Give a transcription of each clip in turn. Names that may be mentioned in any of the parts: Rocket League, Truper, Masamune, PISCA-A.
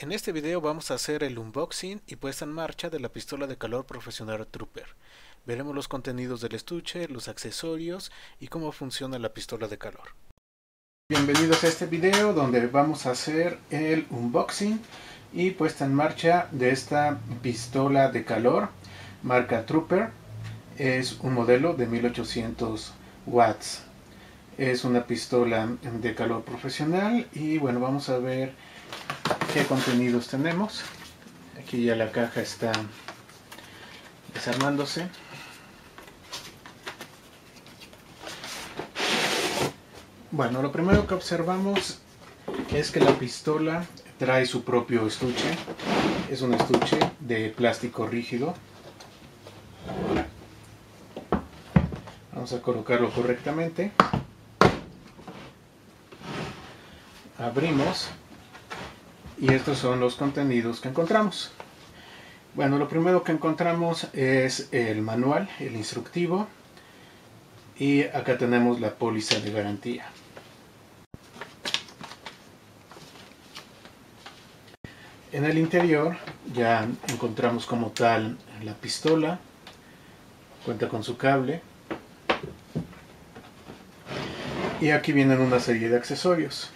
En este video vamos a hacer el unboxing y puesta en marcha de la pistola de calor profesional Truper. Veremos los contenidos del estuche, los accesorios y cómo funciona la pistola de calor. Bienvenidos a este video donde vamos a hacer el unboxing y puesta en marcha de esta pistola de calor marca Truper. Es un modelo de 1800 watts. Es una pistola de calor profesional y bueno, vamos a ver qué contenidos tenemos. Aquí ya la caja está desarmándose. Bueno, lo primero que observamos es que la pistola trae su propio estuche. Es un estuche de plástico rígido. Vamos a colocarlo correctamente. Abrimos y estos son los contenidos que encontramos. Bueno, lo primero que encontramos es el manual, el instructivo, y acá tenemos la póliza de garantía. En el interior ya encontramos como tal la pistola, cuenta con su cable y aquí vienen una serie de accesorios.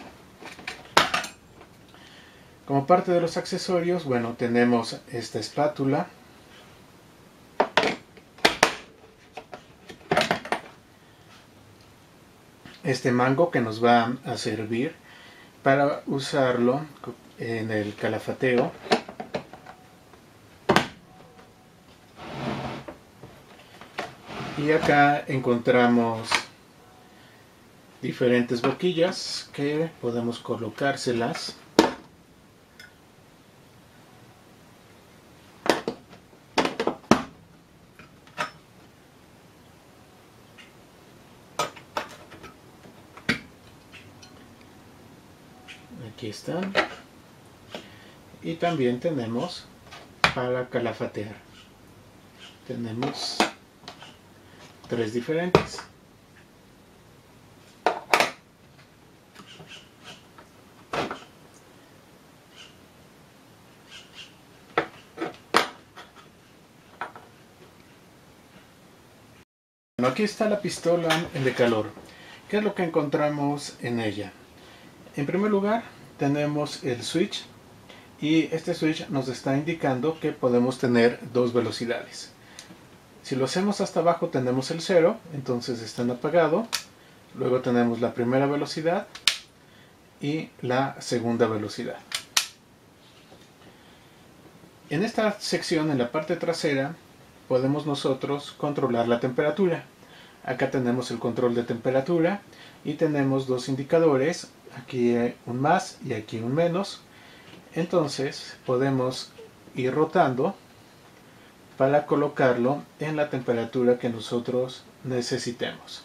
Como parte de los accesorios, bueno, tenemos esta espátula, este mango que nos va a servir para usarlo en el calafateo. Y acá encontramos diferentes boquillas que podemos colocárselas. Aquí están. Y también tenemos para calafatear. Tenemos tres diferentes. Bueno, aquí está la pistola de calor. ¿Qué es lo que encontramos en ella? En primer lugar, tenemos el switch y este switch nos está indicando que podemos tener dos velocidades. Si lo hacemos hasta abajo tenemos el 0, entonces está en apagado. Luego tenemos la primera velocidad y la segunda velocidad. En esta sección, en la parte trasera, podemos nosotros controlar la temperatura. Acá tenemos el control de temperatura y tenemos dos indicadores, aquí un más y aquí un menos. Entonces podemos ir rotando para colocarlo en la temperatura que nosotros necesitemos.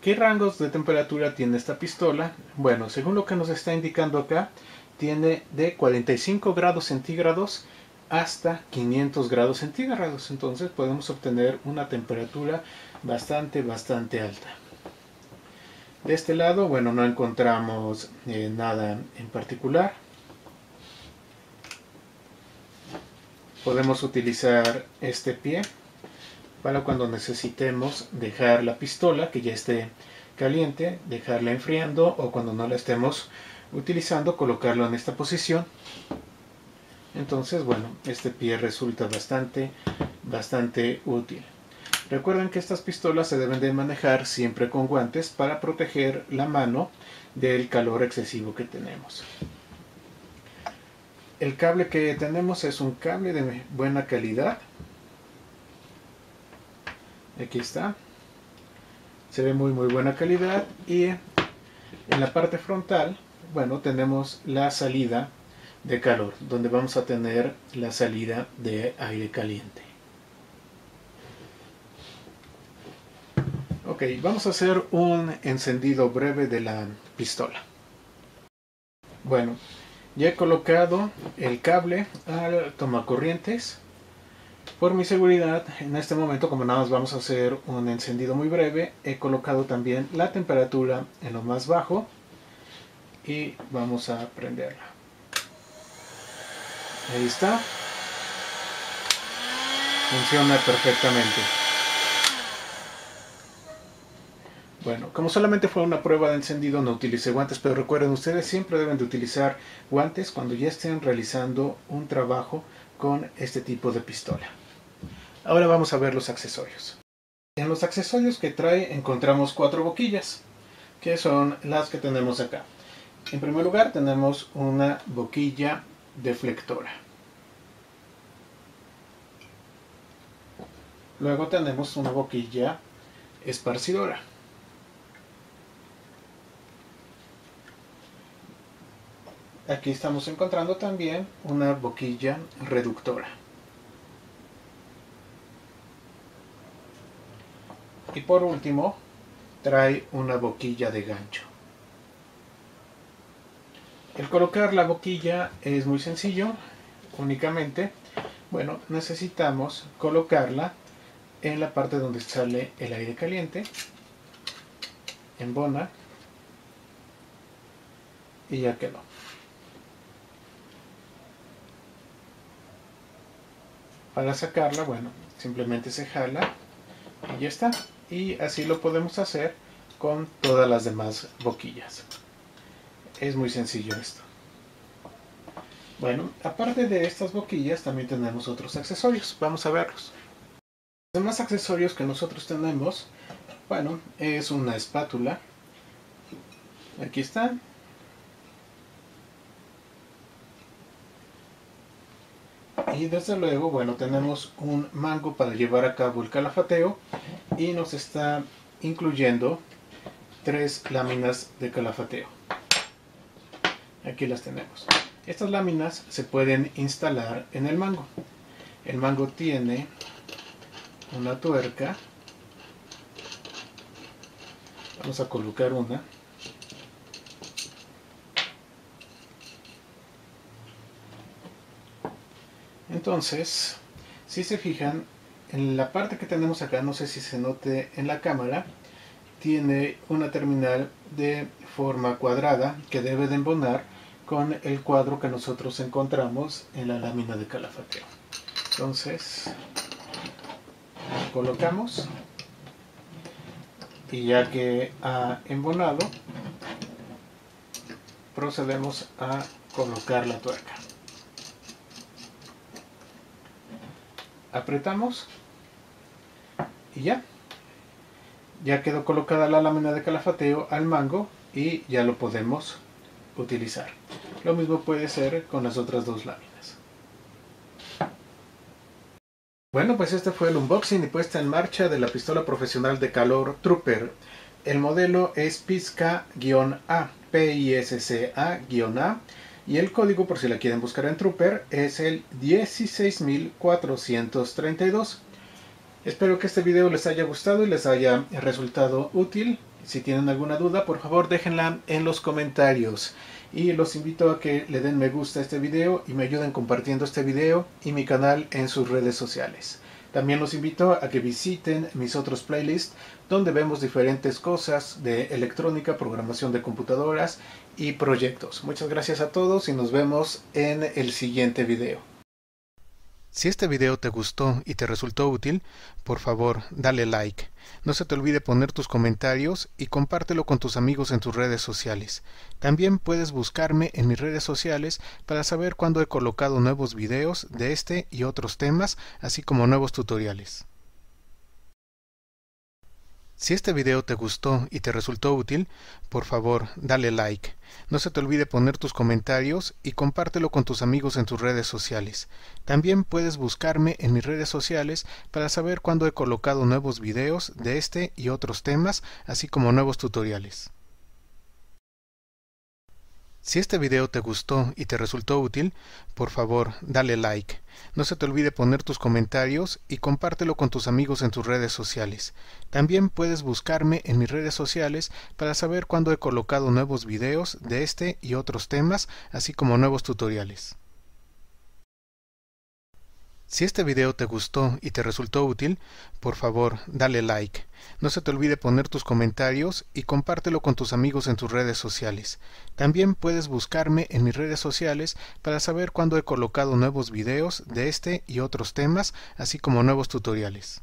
¿Qué rangos de temperatura tiene esta pistola? Bueno, según lo que nos está indicando acá, tiene de 45 grados centígrados hasta 500 grados centígrados. Entonces podemos obtener una temperatura bastante alta. De este lado, bueno, no encontramos nada en particular. Podemos utilizar este pie para cuando necesitemos dejar la pistola que ya esté caliente, dejarla enfriando, o cuando no la estemos utilizando, colocarlo en esta posición. Entonces, bueno, este pie resulta bastante útil. Recuerden que estas pistolas se deben de manejar siempre con guantes para proteger la mano del calor excesivo que tenemos. El cable que tenemos es un cable de buena calidad. Aquí está. Se ve muy buena calidad. Y en la parte frontal, bueno, tenemos la salida de calor, donde vamos a tener la salida de aire caliente. Ok, vamos a hacer un encendido breve de la pistola. Bueno, ya he colocado el cable al tomacorrientes. Por mi seguridad, en este momento, como nada más vamos a hacer un encendido muy breve, he colocado también la temperatura en lo más bajo y vamos a prenderla. Ahí está, funciona perfectamente. Bueno, como solamente fue una prueba de encendido, no utilicé guantes, pero recuerden, ustedes siempre deben de utilizar guantes cuando ya estén realizando un trabajo con este tipo de pistola. Ahora vamos a ver los accesorios. En los accesorios que trae encontramos 4 boquillas, que son las que tenemos acá. En primer lugar tenemos una boquilla deflectora. Luego tenemos una boquilla esparcidora. Aquí estamos encontrando también una boquilla reductora. Y por último, trae una boquilla de gancho. El colocar la boquilla es muy sencillo, únicamente, bueno, necesitamos colocarla en la parte donde sale el aire caliente, embona, y ya quedó. Para sacarla, bueno, simplemente se jala y ya está. Y así lo podemos hacer con todas las demás boquillas. Es muy sencillo esto. Bueno, aparte de estas boquillas también tenemos otros accesorios. Vamos a verlos. Los demás accesorios que nosotros tenemos, bueno, es una espátula. Aquí está. Y desde luego, bueno, tenemos un mango para llevar a cabo el calafateo y nos está incluyendo 3 láminas de calafateo. Aquí las tenemos. Estas láminas se pueden instalar en el mango. El mango tiene una tuerca. Vamos a colocar una. Entonces, si se fijan, en la parte que tenemos acá, no sé si se note en la cámara, tiene una terminal de forma cuadrada que debe de embonar con el cuadro que nosotros encontramos en la lámina de calafateo. Entonces, colocamos y ya que ha embonado, procedemos a colocar la tuerca. Apretamos y ya quedó colocada la lámina de calafateo al mango y ya lo podemos utilizar. Lo mismo puede ser con las otras dos láminas. Bueno, pues este fue el unboxing y puesta en marcha de la pistola profesional de calor Truper. El modelo es PISCA-A, PISCA-A. Y el código, por si la quieren buscar en Truper, es el 16432. Espero que este video les haya gustado y les haya resultado útil. Si tienen alguna duda, por favor déjenla en los comentarios. Y los invito a que le den me gusta a este video y me ayuden compartiendo este video y mi canal en sus redes sociales. También los invito a que visiten mis otros playlists donde vemos diferentes cosas de electrónica, programación de computadoras y proyectos. Muchas gracias a todos y nos vemos en el siguiente video. Si este video te gustó y te resultó útil, por favor dale like. No se te olvide poner tus comentarios y compártelo con tus amigos en tus redes sociales. También puedes buscarme en mis redes sociales para saber cuándo he colocado nuevos videos de este y otros temas, así como nuevos tutoriales. Si este video te gustó y te resultó útil, por favor dale like. No se te olvide poner tus comentarios y compártelo con tus amigos en tus redes sociales. También puedes buscarme en mis redes sociales para saber cuándo he colocado nuevos videos de este y otros temas, así como nuevos tutoriales. Si este video te gustó y te resultó útil, por favor dale like. No se te olvide poner tus comentarios y compártelo con tus amigos en tus redes sociales. También puedes buscarme en mis redes sociales para saber cuándo he colocado nuevos videos de este y otros temas, así como nuevos tutoriales. Si este video te gustó y te resultó útil, por favor dale like. No se te olvide poner tus comentarios y compártelo con tus amigos en tus redes sociales. También puedes buscarme en mis redes sociales para saber cuándo he colocado nuevos videos de este y otros temas, así como nuevos tutoriales.